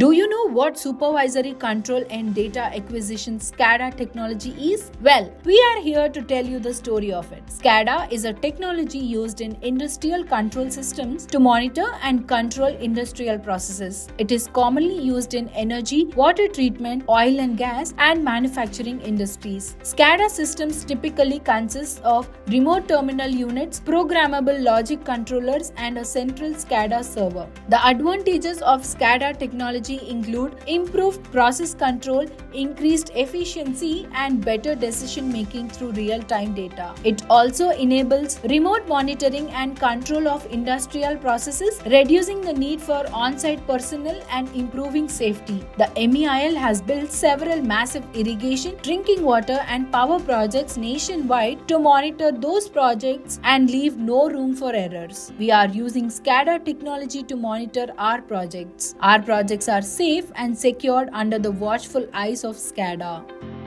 Do you know what supervisory control and data acquisition SCADA technology is? Well, we are here to tell you the story of it. SCADA is a technology used in industrial control systems to monitor and control industrial processes. It is commonly used in energy, water treatment, oil and gas, and manufacturing industries. SCADA systems typically consist of remote terminal units, programmable logic controllers, and a central SCADA server. The advantages of SCADA technology include improved process control, increased efficiency, and better decision making through real-time data. It also enables remote monitoring and control of industrial processes, reducing the need for on-site personnel and improving safety. The MEIL has built several massive irrigation, drinking water, and power projects nationwide to monitor those projects and leave no room for errors. We are using SCADA technology to monitor our projects. Our projects are safe and secured under the watchful eyes of SCADA.